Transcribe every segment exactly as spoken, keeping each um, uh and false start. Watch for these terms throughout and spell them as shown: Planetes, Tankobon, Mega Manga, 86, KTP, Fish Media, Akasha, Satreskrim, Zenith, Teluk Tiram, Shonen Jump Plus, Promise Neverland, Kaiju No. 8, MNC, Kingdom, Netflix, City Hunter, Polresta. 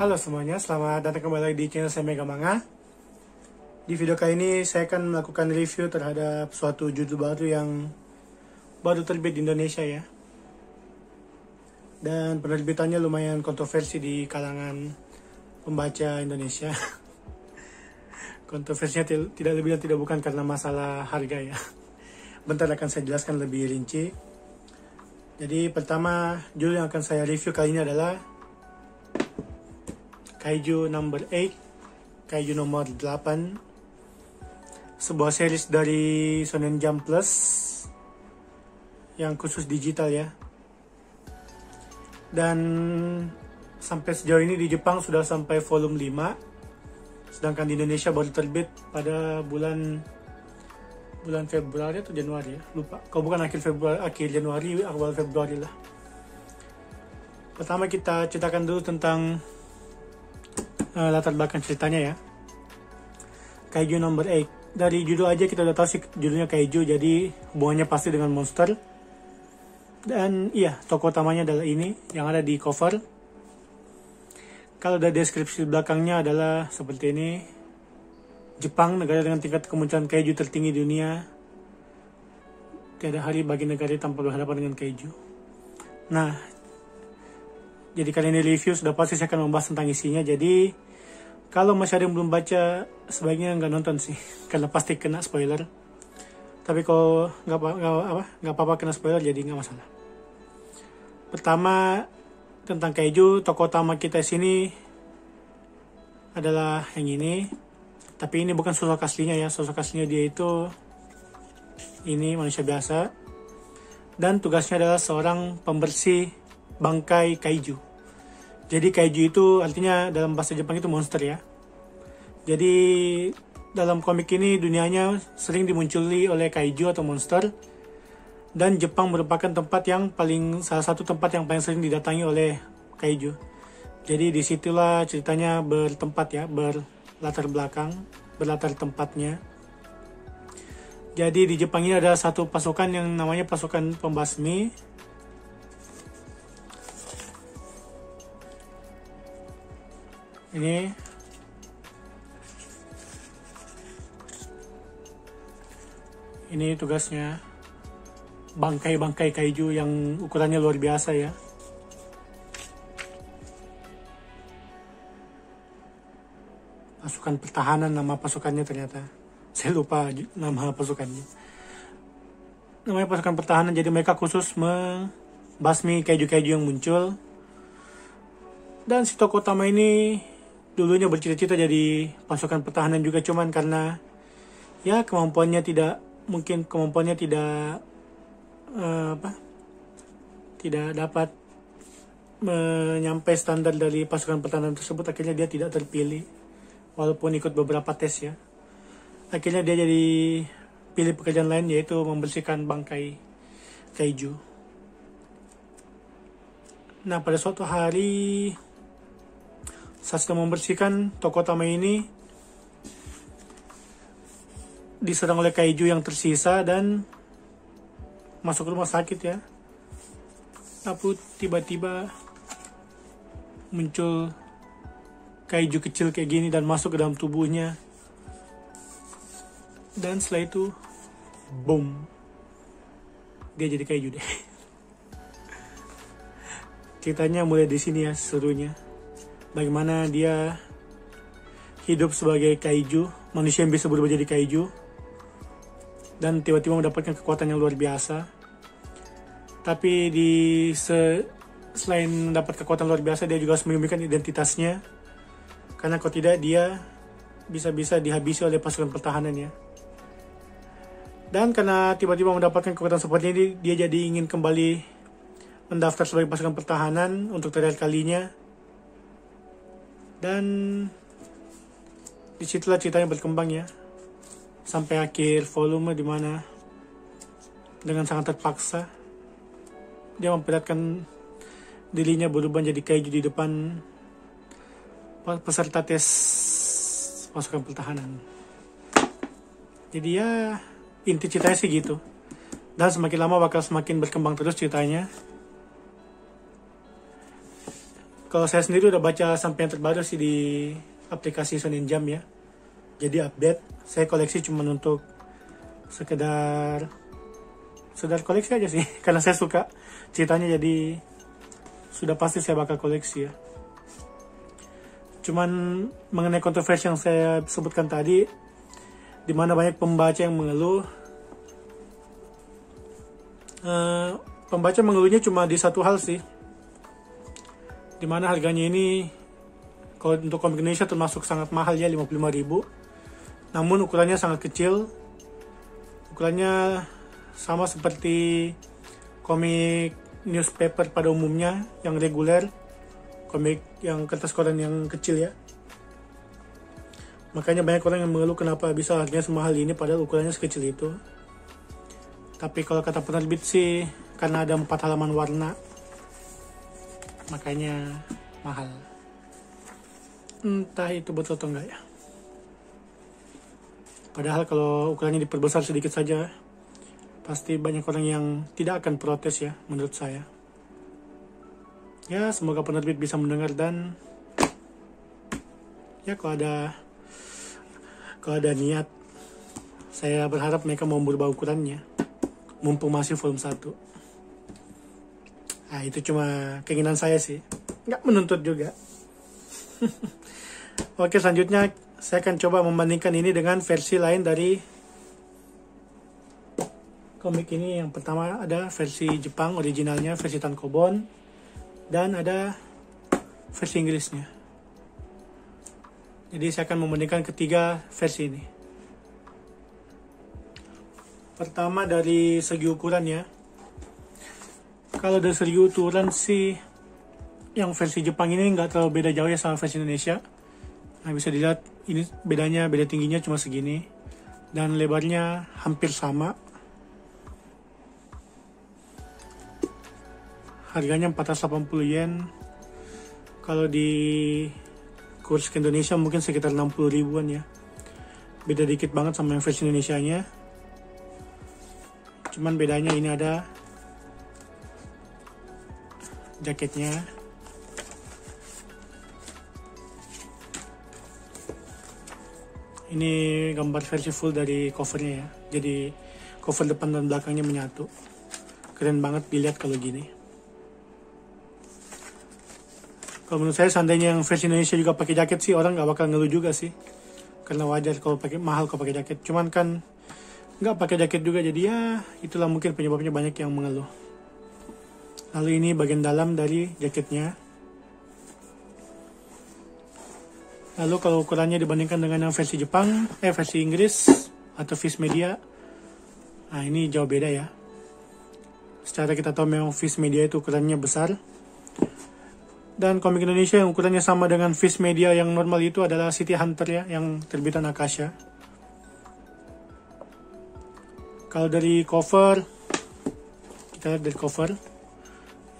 Halo semuanya, selamat datang kembali di channel saya Mega Manga. Di video kali ini saya akan melakukan review terhadap suatu judul baru yang baru terbit di Indonesia ya. Dan penerbitannya lumayan kontroversi di kalangan pembaca Indonesia. Kontroversinya tidak lebih dan tidak bukan karena masalah harga ya. Bentar akan saya jelaskan lebih rinci. Jadi pertama judul yang akan saya review kali ini adalah Kaiju number eight, Kaiju nomor delapan, sebuah series dari Shonen Jump Plus yang khusus digital ya. Dan sampai sejauh ini di Jepang sudah sampai volume lima, sedangkan di Indonesia baru terbit pada bulan bulan Februari atau Januari ya, lupa. Kalau bukan akhir Februari, akhir Januari, awal Februari lah. Pertama kita ceritakan dulu tentang latar belakang ceritanya ya. Kaiju nomor eight, dari judul aja kita udah tahu sih judulnya kaiju, jadi hubungannya pasti dengan monster. Dan iya, tokoh utamanya adalah ini yang ada di cover. Kalau dari deskripsi belakangnya adalah seperti ini. Jepang, negara dengan tingkat kemunculan kaiju tertinggi di dunia. Tiada hari bagi negara tanpa berhadapan dengan kaiju. Nah, jadi kali ini review sudah pasti saya akan membahas tentang isinya. Jadi kalau masih ada yang belum baca, sebaiknya nggak nonton sih, karena pasti kena spoiler. Tapi kalau nggak apa nggak apa-apa kena spoiler, jadi nggak masalah. Pertama tentang kaiju, tokoh utama kita sini adalah yang ini. Tapi ini bukan sosok aslinya ya, sosok aslinya dia itu ini manusia biasa. Dan tugasnya adalah seorang pembersih bangkai kaiju. Jadi kaiju itu artinya dalam bahasa Jepang itu monster ya. Jadi dalam komik ini dunianya sering dimunculi oleh kaiju atau monster. Dan Jepang merupakan tempat yang paling salah satu tempat yang paling sering didatangi oleh kaiju. Jadi disitulah ceritanya bertempat ya, berlatar belakang, berlatar tempatnya. Jadi di Jepang ini ada satu pasukan yang namanya pasukan pembasmi. Ini ini tugasnya bangkai-bangkai kaiju yang ukurannya luar biasa ya. Pasukan pertahanan nama pasukannya, ternyata saya lupa nama pasukannya. Namanya pasukan pertahanan, jadi mereka khusus membasmi kaiju-kaiju yang muncul. Dan si tokoh utama ini dulunya bercita-cita jadi pasukan pertahanan juga, cuman karena ya kemampuannya tidak mungkin kemampuannya tidak uh, apa tidak dapat menyampai standar dari pasukan pertahanan tersebut, akhirnya dia tidak terpilih walaupun ikut beberapa tes ya. Akhirnya dia jadi pilih pekerjaan lain, yaitu membersihkan bangkai kaiju. Nah, pada suatu hari saat sedang membersihkan, tokoh utama ini diserang oleh kaiju yang tersisa dan masuk rumah sakit ya. Tapi tiba-tiba muncul kaiju kecil kayak gini dan masuk ke dalam tubuhnya. Dan setelah itu, boom, dia jadi kaiju deh. Ceritanya mulai di sini ya serunya. Bagaimana dia hidup sebagai kaiju, manusia yang bisa berubah jadi kaiju, dan tiba-tiba mendapatkan kekuatan yang luar biasa. Tapi di se, selain mendapat kekuatan luar biasa, dia juga harus menyembunyikan identitasnya, karena kalau tidak dia bisa-bisa dihabisi oleh pasukan pertahanannya. Dan karena tiba-tiba mendapatkan kekuatan seperti ini, dia jadi ingin kembali mendaftar sebagai pasukan pertahanan untuk terakhir kalinya. Dan disitulah ceritanya berkembang ya, sampai akhir volume, dimana dengan sangat terpaksa dia memperlihatkan dirinya berubah jadi kaiju di depan peserta tes pasukan pertahanan. Jadi ya inti ceritanya sih gitu, dan semakin lama bakal semakin berkembang terus ceritanya. Kalau saya sendiri udah baca sampai yang terbaru sih di aplikasi Shonen Jump ya. Jadi update, saya koleksi cuma untuk sekedar sekedar koleksi aja sih. Karena saya suka ceritanya, jadi sudah pasti saya bakal koleksi ya. Cuman mengenai kontroversi yang saya sebutkan tadi, dimana banyak pembaca yang mengeluh, uh, pembaca mengeluhnya cuma di satu hal sih, dimana harganya ini kalau untuk komik Indonesia termasuk sangat mahal ya, lima puluh lima ribu, namun ukurannya sangat kecil. Ukurannya sama seperti komik newspaper pada umumnya yang reguler, komik yang kertas koran yang kecil ya. Makanya banyak orang yang mengeluh kenapa bisa harganya semahal ini padahal ukurannya sekecil itu. Tapi kalau kata penerbit sih, karena ada empat halaman warna, makanya mahal. Entah itu betul atau enggak ya. Padahal kalau ukurannya diperbesar sedikit saja, pasti banyak orang yang tidak akan protes ya, menurut saya. Ya, semoga penerbit bisa mendengar dan ya kalau ada Kalau ada niat, saya berharap mereka mau berubah ukurannya, mumpung masih volume satu. Nah, itu cuma keinginan saya sih, nggak menuntut juga. Oke, selanjutnya saya akan coba membandingkan ini dengan versi lain dari komik ini. Yang pertama ada versi Jepang originalnya, versi Tankobon, dan ada versi Inggrisnya. Jadi saya akan membandingkan ketiga versi ini. Pertama dari segi ukuran ya. Kalau dari segi ukuran sih, yang versi Jepang ini nggak terlalu beda jauh ya sama versi Indonesia. Nah, bisa dilihat ini bedanya, beda tingginya cuma segini. Dan lebarnya hampir sama. Harganya empat ratus delapan puluh yen. Kalau di kurs ke Indonesia mungkin sekitar enam puluh ribuan ya. Beda dikit banget sama yang versi Indonesianya. Cuman bedanya ini ada jaketnya. Ini gambar versi full dari covernya ya. Jadi cover depan dan belakangnya menyatu. Keren banget dilihat kalau gini. Kalau menurut saya, seandainya yang versi Indonesia juga pakai jaket sih, orang nggak bakal ngeluh juga sih, karena wajar kalau pakai mahal kalau pakai jaket. Cuman kan nggak pakai jaket juga, jadi ya itulah mungkin penyebabnya banyak yang mengeluh. Lalu ini bagian dalam dari jaketnya. Lalu kalau ukurannya dibandingkan dengan yang versi Jepang, eh versi Inggris atau Fish Media, nah ini jauh beda ya. Secara kita tahu memang Fish Media itu ukurannya besar. Dan komik Indonesia yang ukurannya sama dengan Fish Media yang normal itu adalah City Hunter ya, yang terbitan Akasha. Kalau dari cover, kita lihat dari cover,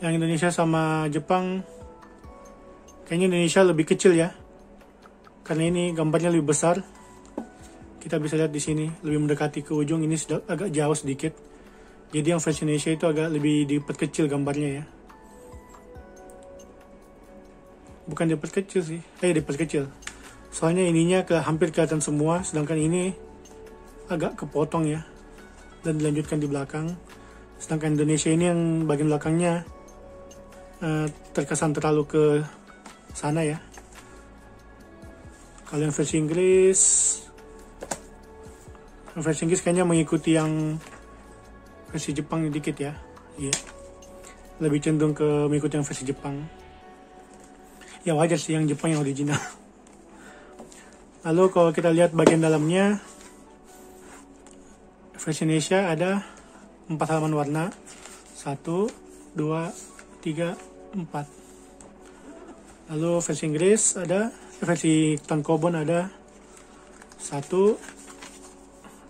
yang Indonesia sama Jepang, kayaknya Indonesia lebih kecil ya, karena ini gambarnya lebih besar. Kita bisa lihat di sini, lebih mendekati ke ujung, ini sudah agak jauh sedikit. Jadi yang versi Indonesia itu agak lebih diperkecil gambarnya ya. Bukan diperkecil sih, eh diperkecil. Soalnya ininya ke, hampir kelihatan semua, sedangkan ini agak kepotong ya. Dan dilanjutkan di belakang. Sedangkan Indonesia ini yang bagian belakangnya eh, terkesan terlalu ke sana ya. Kalau yang versi Inggris, yang versi Inggris kayaknya mengikuti yang versi Jepang dikit ya. Iya. Yeah. Lebih cenderung ke mengikuti yang versi Jepang. Ya wajar sih, yang Jepang yang original. Lalu kalau kita lihat bagian dalamnya, versi Indonesia ada empat halaman warna. satu, dua, tiga, empat. Lalu versi Inggris ada, versi Tankobon ada satu,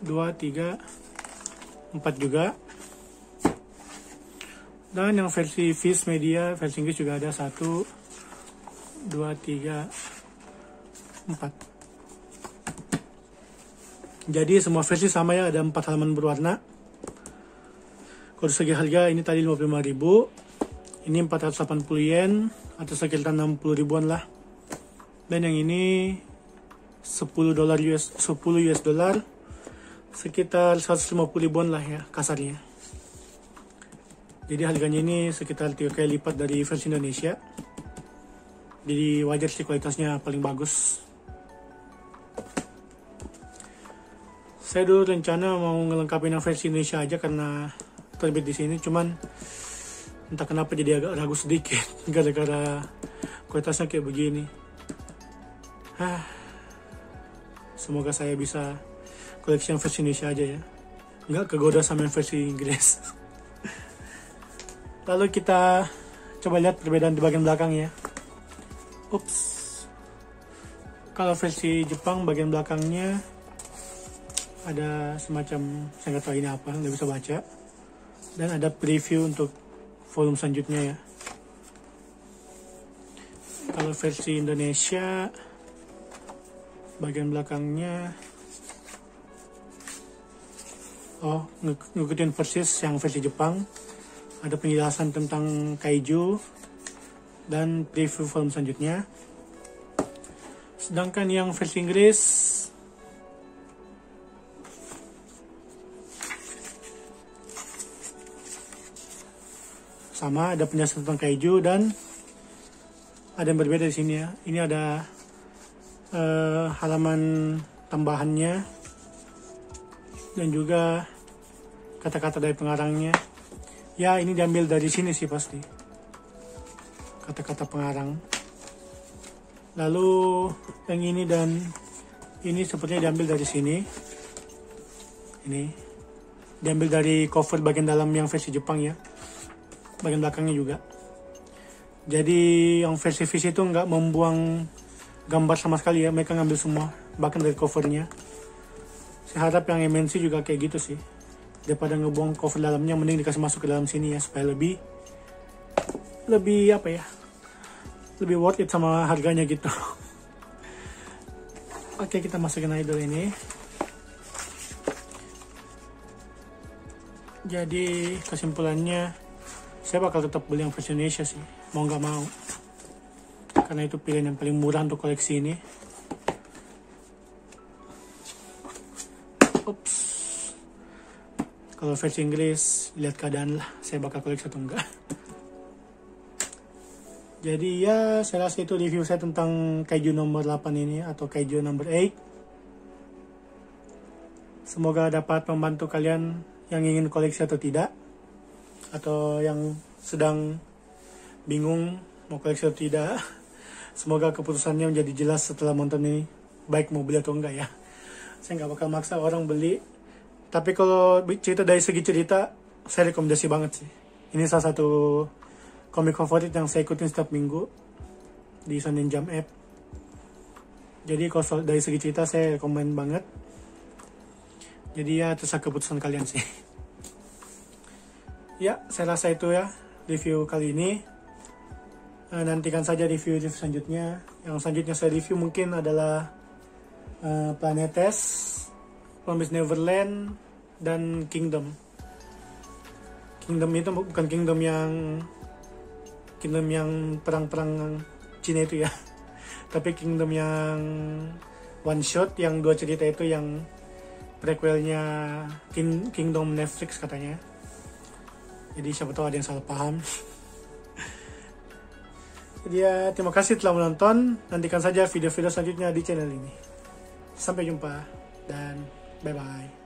dua, tiga, empat juga. Dan yang versi Fish Media, versi Inggris juga ada satu, dua, tiga, empat. Jadi semua versi sama ya, ada empat halaman berwarna. Kalau segi harga ini tadi lima puluh lima ribu, Ini empat ratus delapan puluh yen atau sekitar enam puluh ribuan lah. Dan yang ini sepuluh dolar U S, sepuluh U S dollar sekitar seratus lima puluh ribuan lah ya kasarnya. Jadi harganya ini sekitar tiga kali lipat dari versi Indonesia. Jadi wajar sih kualitasnya paling bagus. Saya dulu rencana mau ngelengkapin yang versi Indonesia aja karena terbit di sini, cuman entah kenapa jadi agak ragu sedikit gara-gara kualitasnya kayak begini. Hah. Semoga saya bisa koleksi yang versi Indonesia aja ya, nggak kegoda sama yang versi Inggris. Lalu kita coba lihat perbedaan di bagian belakang ya. Ups. Kalau versi Jepang bagian belakangnya ada semacam, saya nggak tahu ini apa, nggak bisa baca, dan ada preview untuk volume selanjutnya ya. Kalau versi Indonesia bagian belakangnya oh ng ngikutin persis yang versi Jepang, ada penjelasan tentang kaiju dan preview volume selanjutnya. Sedangkan yang versi Inggris sama, ada penjelasan tentang kaiju dan ada yang berbeda di sini ya. Ini ada eh, halaman tambahannya dan juga kata-kata dari pengarangnya. Ya ini diambil dari sini sih pasti, kata-kata pengarang. Lalu yang ini dan ini sepertinya diambil dari sini. Ini diambil dari cover bagian dalam yang versi Jepang ya, bagian belakangnya juga. Jadi yang versi Fish itu nggak membuang gambar sama sekali ya, mereka ngambil semua bahkan dari covernya. Saya harap yang M N C juga kayak gitu sih, daripada ngebuang cover dalamnya mending dikasih masuk ke dalam sini ya, supaya lebih lebih apa ya, lebih worth it sama harganya gitu. Oke, kita masukin idol ini. Jadi kesimpulannya saya bakal tetap beli yang versi Indonesia sih, mau nggak mau, karena itu pilihan yang paling murah untuk koleksi ini. Ups. Kalau versi Inggris, lihat keadaan lah, saya bakal koleksi atau enggak. Jadi ya, saya rasa itu review saya tentang Kaiju nomor delapan ini, atau Kaiju nomor delapan. Semoga dapat membantu kalian yang ingin koleksi atau tidak, atau yang sedang bingung mau koleksi atau tidak. Semoga keputusannya menjadi jelas setelah nonton ini, baik mau beli atau enggak ya. Saya nggak bakal maksa orang beli, tapi kalau cerita dari segi cerita saya rekomendasi banget sih. Ini salah satu komik favorit yang saya ikutin setiap minggu di Shonen Jump app. Jadi kalau dari segi cerita saya rekomend banget. Jadi ya terserah keputusan kalian sih. Ya, saya rasa itu ya review kali ini. Nantikan saja review-review selanjutnya. Yang selanjutnya saya review mungkin adalah uh, Planetes, Promise Neverland, dan Kingdom. Kingdom itu bukan Kingdom yang Kingdom yang perang-perang Cina itu ya, tapi Kingdom yang one shot, yang dua cerita itu, yang prequelnya King Kingdom Netflix katanya. Jadi siapa tahu ada yang salah paham. Jadi ya, terima kasih telah menonton. Nantikan saja video-video selanjutnya di channel ini. Sampai jumpa dan bye-bye.